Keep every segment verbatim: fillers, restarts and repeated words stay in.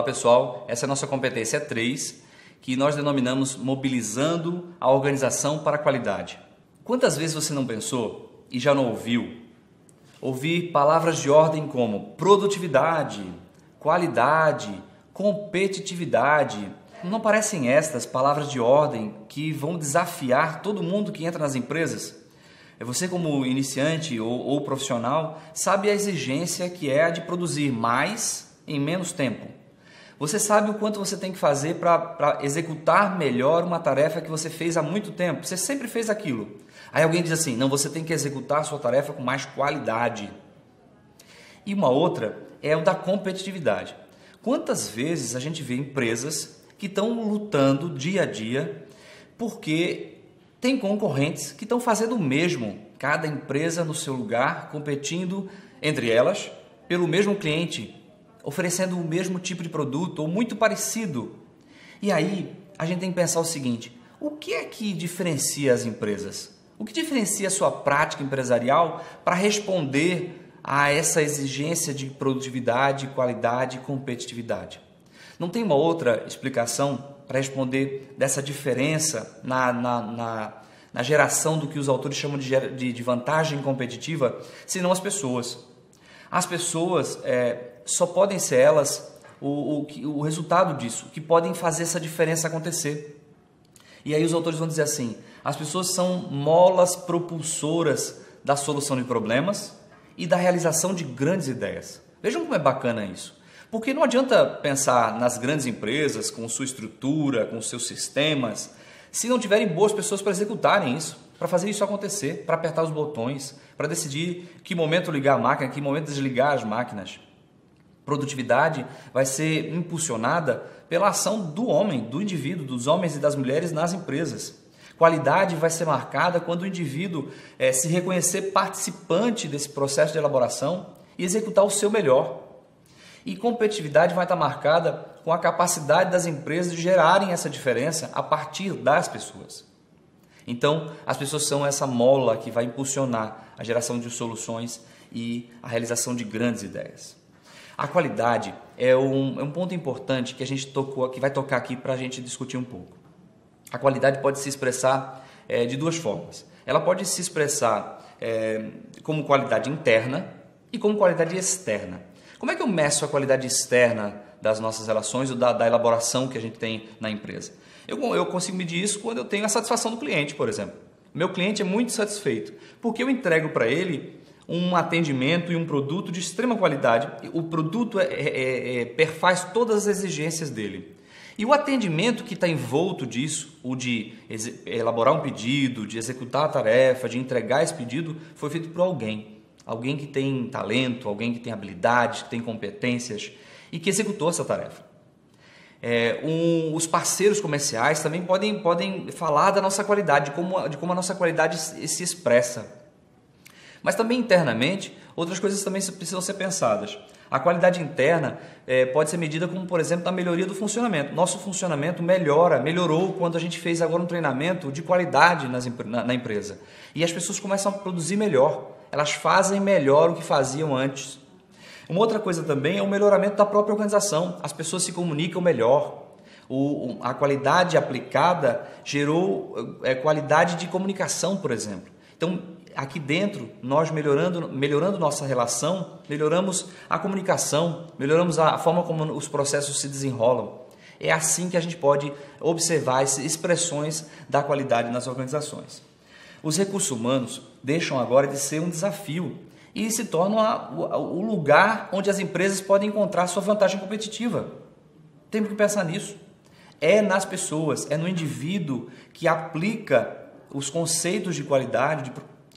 Olá pessoal, essa é a nossa competência três, que nós denominamos mobilizando a organização para a qualidade. Quantas vezes você não pensou e já não ouviu? Ouvir palavras de ordem como produtividade, qualidade, competitividade. Não parecem estas palavras de ordem que vão desafiar todo mundo que entra nas empresas? Você, como iniciante ou, ou profissional, sabe a exigência que é a de produzir mais em menos tempo. Você sabe o quanto você tem que fazer para executar melhor uma tarefa que você fez há muito tempo. Você sempre fez aquilo. Aí alguém diz assim, não, você tem que executar a sua tarefa com mais qualidade. E uma outra é o da competitividade. Quantas vezes a gente vê empresas que estão lutando dia a dia porque tem concorrentes que estão fazendo o mesmo, cada empresa no seu lugar, competindo entre elas pelo mesmo cliente, oferecendo o mesmo tipo de produto ou muito parecido. E aí a gente tem que pensar o seguinte, o que é que diferencia as empresas? O que diferencia a sua prática empresarial para responder a essa exigência de produtividade, qualidade e competitividade? Não tem uma outra explicação para responder dessa diferença na, na, na, na geração do que os autores chamam de, de, de vantagem competitiva, senão as pessoas. As pessoas é, só podem ser elas o, o, o resultado disso, que podem fazer essa diferença acontecer. E aí os autores vão dizer assim, as pessoas são molas propulsoras da solução de problemas e da realização de grandes ideias. Vejam como é bacana isso. Porque não adianta pensar nas grandes empresas, com sua estrutura, com seus sistemas, se não tiverem boas pessoas para executarem isso, para fazer isso acontecer, para apertar os botões, para decidir que momento ligar a máquina, que momento desligar as máquinas. Produtividade vai ser impulsionada pela ação do homem, do indivíduo, dos homens e das mulheres nas empresas. Qualidade vai ser marcada quando o indivíduo eh, se reconhecer participante desse processo de elaboração e executar o seu melhor. E competitividade vai estar marcada com a capacidade das empresas de gerarem essa diferença a partir das pessoas. Então, as pessoas são essa mola que vai impulsionar a geração de soluções e a realização de grandes ideias. A qualidade é um, é um ponto importante que a gente tocou, que vai tocar aqui para a gente discutir um pouco. A qualidade pode se expressar é, de duas formas. Ela pode se expressar é, como qualidade interna e como qualidade externa. Como é que eu meço a qualidade externa das nossas relações ou da, da elaboração que a gente tem na empresa? Eu, eu consigo medir isso quando eu tenho a satisfação do cliente, por exemplo. Meu cliente é muito satisfeito porque eu entrego para ele um atendimento e um produto de extrema qualidade. O produto é, é, é, perfaz todas as exigências dele. E o atendimento que está envolto disso, o de elaborar um pedido, de executar a tarefa, de entregar esse pedido, foi feito por alguém. Alguém que tem talento, alguém que tem habilidades, que tem competências e que executou essa tarefa. É, um, os parceiros comerciais também podem, podem falar da nossa qualidade, de como, de como a nossa qualidade se expressa. Mas também internamente, outras coisas também precisam ser pensadas. A qualidade interna é, pode ser medida como, por exemplo, a melhoria do funcionamento. Nosso funcionamento melhora, melhorou quando a gente fez agora um treinamento de qualidade nas, na, na empresa. E as pessoas começam a produzir melhor. Elas fazem melhor o que faziam antes. Uma outra coisa também é o melhoramento da própria organização. As pessoas se comunicam melhor. O, a qualidade aplicada gerou é, qualidade de comunicação, por exemplo. Então, aqui dentro, nós melhorando, melhorando nossa relação, melhoramos a comunicação, melhoramos a forma como os processos se desenrolam. É assim que a gente pode observar as expressões da qualidade nas organizações. Os recursos humanos deixam agora de ser um desafio e se tornam a, o lugar onde as empresas podem encontrar sua vantagem competitiva. Temos que pensar nisso. É nas pessoas, é no indivíduo que aplica os conceitos de qualidade, de,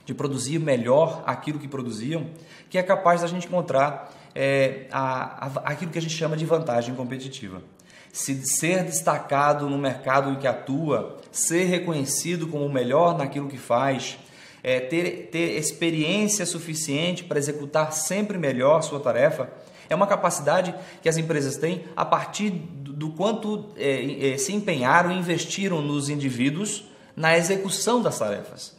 de produzir melhor aquilo que produziam, que é capaz da gente encontrar é, a, a, aquilo que a gente chama de vantagem competitiva. Se ser destacado no mercado em que atua, ser reconhecido como o melhor naquilo que faz, é, ter, ter experiência suficiente para executar sempre melhor sua tarefa, é uma capacidade que as empresas têm a partir do, do quanto é, é, se empenharam e investiram nos indivíduos na execução das tarefas.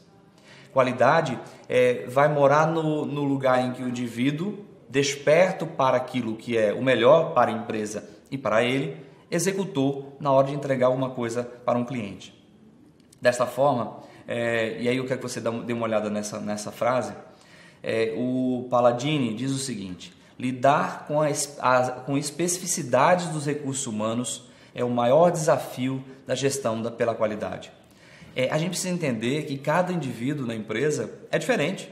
Qualidade é, vai morar no, no lugar em que o indivíduo desperto para aquilo que é o melhor para a empresa e para ele, executou na hora de entregar alguma coisa para um cliente. Desta forma, é, e aí eu quero que você dê uma olhada nessa, nessa frase, é, o Palladini diz o seguinte: lidar com, a, a, com especificidades dos recursos humanos é o maior desafio da gestão da, pela qualidade. É, a gente precisa entender que cada indivíduo na empresa é diferente,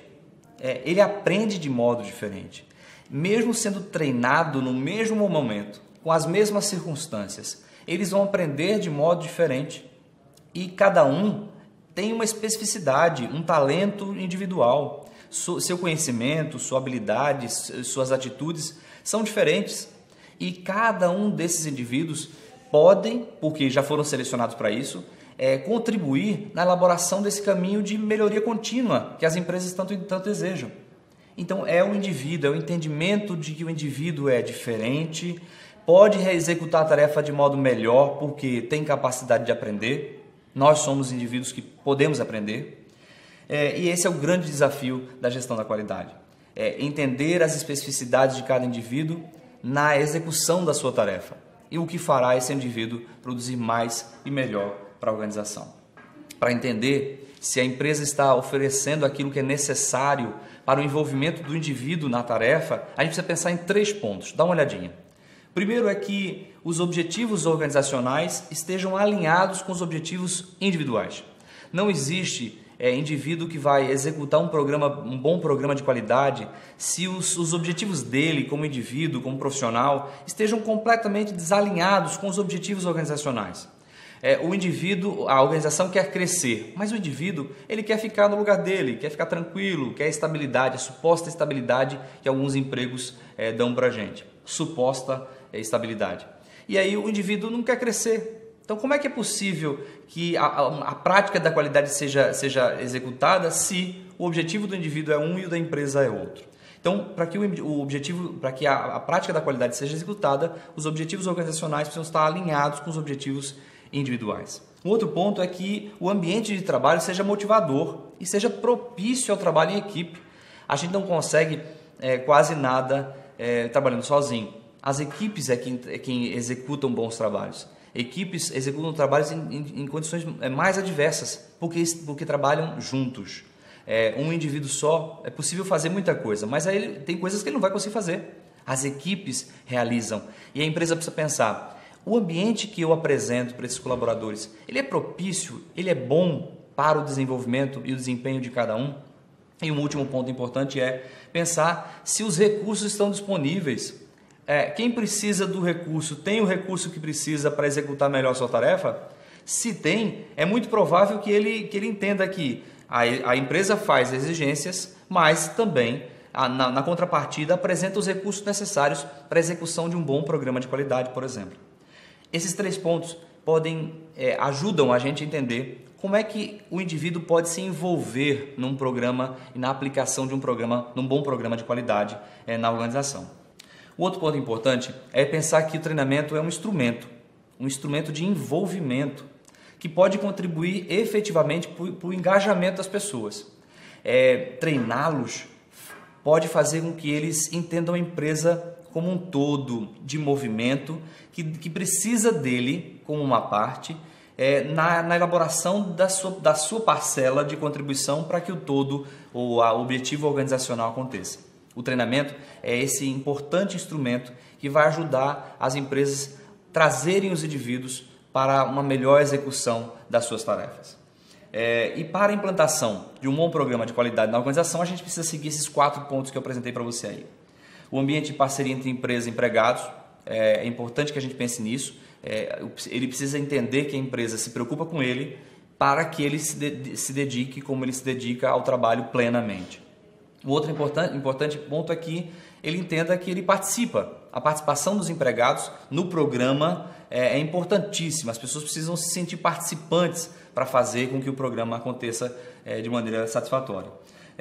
é, ele aprende de modo diferente, mesmo sendo treinado no mesmo momento, com as mesmas circunstâncias, eles vão aprender de modo diferente e cada um tem uma especificidade, um talento individual, seu conhecimento, sua habilidade, suas atitudes são diferentes e cada um desses indivíduos podem, porque já foram selecionados para isso, É, contribuir na elaboração desse caminho de melhoria contínua que as empresas tanto, tanto desejam. Então é o indivíduo, é o entendimento de que o indivíduo é diferente, pode executar a tarefa de modo melhor porque tem capacidade de aprender, nós somos indivíduos que podemos aprender, é, e esse é o grande desafio da gestão da qualidade, é entender as especificidades de cada indivíduo na execução da sua tarefa e o que fará esse indivíduo produzir mais e melhor para a organização. Para entender se a empresa está oferecendo aquilo que é necessário para o envolvimento do indivíduo na tarefa, a gente precisa pensar em três pontos. Dá uma olhadinha. Primeiro é que os objetivos organizacionais estejam alinhados com os objetivos individuais. Não existe é, indivíduo que vai executar um, programa, um bom programa de qualidade se os, os objetivos dele como indivíduo, como profissional, estejam completamente desalinhados com os objetivos organizacionais. É, o indivíduo, a organização quer crescer, mas o indivíduo ele quer ficar no lugar dele, quer ficar tranquilo, quer estabilidade, a suposta estabilidade que alguns empregos é, dão para a gente, suposta é, estabilidade. E aí o indivíduo não quer crescer. Então como é que é possível que a, a, a prática da qualidade seja, seja executada se o objetivo do indivíduo é um e o da empresa é outro? Então, para que o objetivo, para que a, a prática da qualidade seja executada, os objetivos organizacionais precisam estar alinhados com os objetivos individuais. Um outro ponto é que o ambiente de trabalho seja motivador e seja propício ao trabalho em equipe. A gente não consegue é, quase nada é, trabalhando sozinho. As equipes é quem, é quem executam bons trabalhos. Equipes executam trabalhos em, em, em condições mais adversas, porque, porque trabalham juntos. É, um indivíduo só é possível fazer muita coisa, mas aí ele, tem coisas que ele não vai conseguir fazer. As equipes realizam e a empresa precisa pensar: o ambiente que eu apresento para esses colaboradores, ele é propício, ele é bom para o desenvolvimento e o desempenho de cada um? E um último ponto importante é pensar se os recursos estão disponíveis. É, quem precisa do recurso, tem o recurso que precisa para executar melhor a sua tarefa? Se tem, é muito provável que ele, que ele entenda que a, a empresa faz exigências, mas também a, na, na contrapartida apresenta os recursos necessários para a execução de um bom programa de qualidade, por exemplo. Esses três pontos podem, é, ajudam a gente a entender como é que o indivíduo pode se envolver num programa e na aplicação de um programa, num bom programa de qualidade é, na organização. O outro ponto importante é pensar que o treinamento é um instrumento, um instrumento de envolvimento que pode contribuir efetivamente para o engajamento das pessoas. É, treiná-los pode fazer com que eles entendam a empresa como um todo de movimento que, que precisa dele como uma parte é, na, na elaboração da sua, da sua parcela de contribuição para que o todo ou a objetivo organizacional aconteça. O treinamento é esse importante instrumento que vai ajudar as empresas a trazerem os indivíduos para uma melhor execução das suas tarefas. É, e para a implantação de um bom programa de qualidade na organização, a gente precisa seguir esses quatro pontos que eu apresentei para você aí. O ambiente de parceria entre empresa e empregados, é importante que a gente pense nisso. É, ele precisa entender que a empresa se preocupa com ele para que ele se, de, se dedique como ele se dedica ao trabalho plenamente. O outro importante, importante ponto é que ele entenda que ele participa. A participação dos empregados no programa é, é importantíssima. As pessoas precisam se sentir participantes para fazer com que o programa aconteça é, de maneira satisfatória.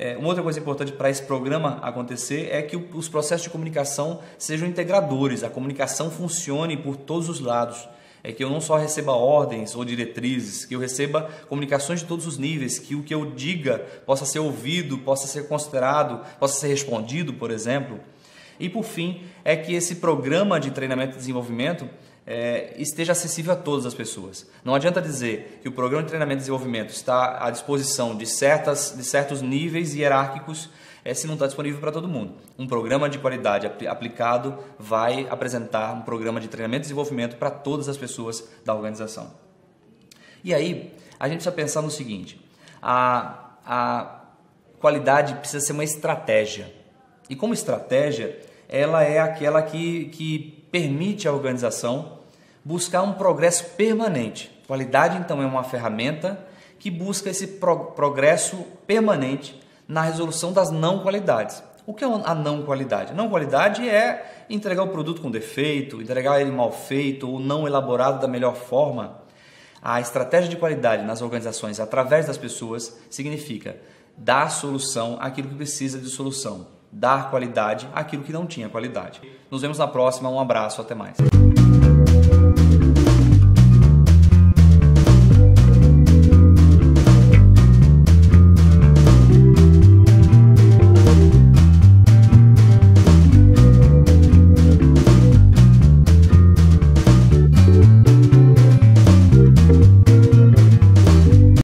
É, uma outra coisa importante para esse programa acontecer é que os processos de comunicação sejam integradores, a comunicação funcione por todos os lados, é que eu não só receba ordens ou diretrizes, que eu receba comunicações de todos os níveis, que o que eu diga possa ser ouvido, possa ser considerado, possa ser respondido, por exemplo. E por fim, é que esse programa de treinamento e desenvolvimento é, esteja acessível a todas as pessoas. Não adianta dizer que o programa de treinamento e desenvolvimento está à disposição de, certas, de certos níveis hierárquicos é, se não está disponível para todo mundo. Um programa de qualidade apl- aplicado vai apresentar um programa de treinamento e desenvolvimento para todas as pessoas da organização. E aí, a gente precisa pensar no seguinte, a, a qualidade precisa ser uma estratégia. E como estratégia, ela é aquela que, que permite à organização buscar um progresso permanente. Qualidade, então, é uma ferramenta que busca esse pro, progresso permanente na resolução das não qualidades. O que é a não qualidade? A não qualidade é entregar o produto com defeito, entregar ele mal feito ou não elaborado da melhor forma. A estratégia de qualidade nas organizações, através das pessoas, significa dar solução àquilo que precisa de solução. Dar qualidade àquilo que não tinha qualidade. Nos vemos na próxima. Um abraço. Até mais.